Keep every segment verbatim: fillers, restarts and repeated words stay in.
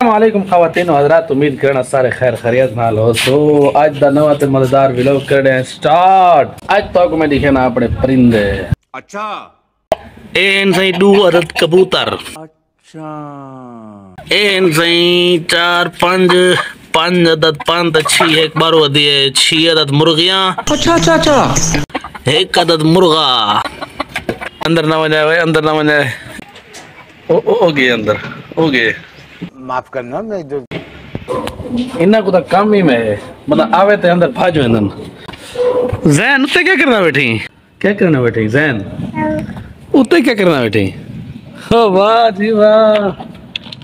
السلام علیکم خواتین و حضرات، امید کرنا سارے خیر خیریت نال ہو سو آج دا نواں تے مزیدار ویلوگ کرنے ہیں سٹارٹ۔ آج تو میں دیکھے نا اپنے پرندے، اچھا این سے دو عدد کبوتر، اچھا این سے چار پنج پنج عدد پانچ چھ ایک بار ودی ہے چھ عدد مرغیاں، اچھا اچھا اچھا ایک عدد مرغا۔ اندر نہ ہو جائے اندر نہ ہو جائے او او گئے اندر او گئے، معاف کرنا میں جو انہاں کو تا کام ہی میں ہے، مطلب آوے تے اندر بھاجو اندن۔ زین اتے کیا کرنا بیٹھی کیا کرنا بیٹھی زین اتے کیا کرنا بیٹھی او واہ جی واہ،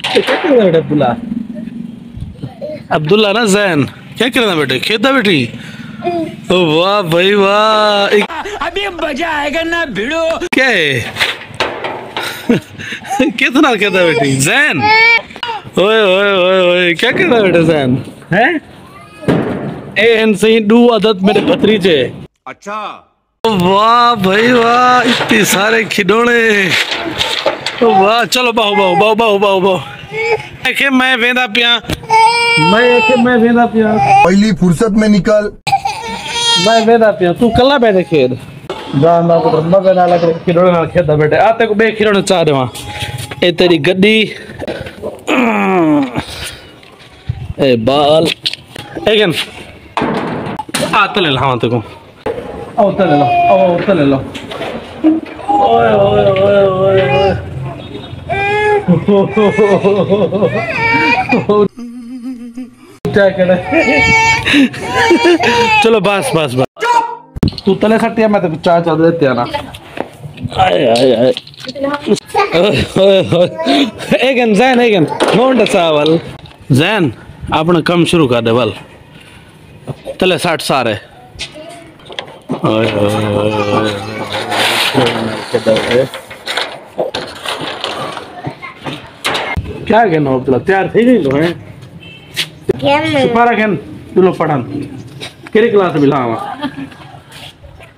کیا کرنا بیٹھا عبداللہ عبداللہ نا زین کیا کرنا بیٹھی کھیتا بیٹھی او واہ بھائی واہ، ابھی مزہ آئے گا نا بھیڑو کیا ہے کتنا کھیتا بیٹھی زین۔ اوئے اوئے اوئے اوئے کیا کر رہا بیٹا زین ہیں؟ اے ان سے دو عدد میرے بھتریجے، اچھا واہ بھائی واہ اتنے سارے کھڈونے واہ۔ چلو باہو باہو باہو باہو باہو باہو کہ میں ویندا پیاں میں کہ میں ویندا پیاں پہلی فرصت میں نکل میں ویندا پیاں تو کلا بیٹھے کھیل جان دا کو نہ بنا لگے کھڈونے نال کھیدا بیٹے آتے کو بے کھڈونے چا دیواں اے تیری گڈی اے بال اگن آتل الہاں تکو او تل لو او تل لو اوئے اوئے اوئے کیا کرے۔ چلو بس بس بس تو تلے کھٹیا میں تے چا چا دے تے نا آئے آئے آئے اگن زین اگن مونڈا ساول زین اپنا کم شروع کر دے بل تلے ساٹھ سارے کیا گئے نو بلا تیار تھی گئی تو ہیں سپارہ گئن دلو پڑھن کیری کلاس بلا ہوا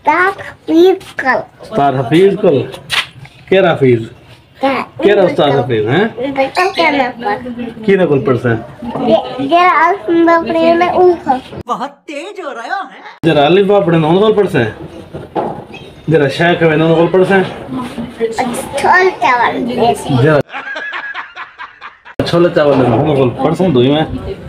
تار حفیظ کل تار حفیظ کل کیرا حفیظ کیرا استاد حفیظ ہیں بیٹا کیرا پر کینا کل پڑھتا ہے جرا الف با پڑھے میں اوکھ بہت تیز ہو رہا ہے جرا الف با پڑھے نون کل پڑھتا ہے جرا شا کہ نون کل پڑھتا ہے چھول چاول جرا چھول چاول نون کل پڑھتا ہوں دوی میں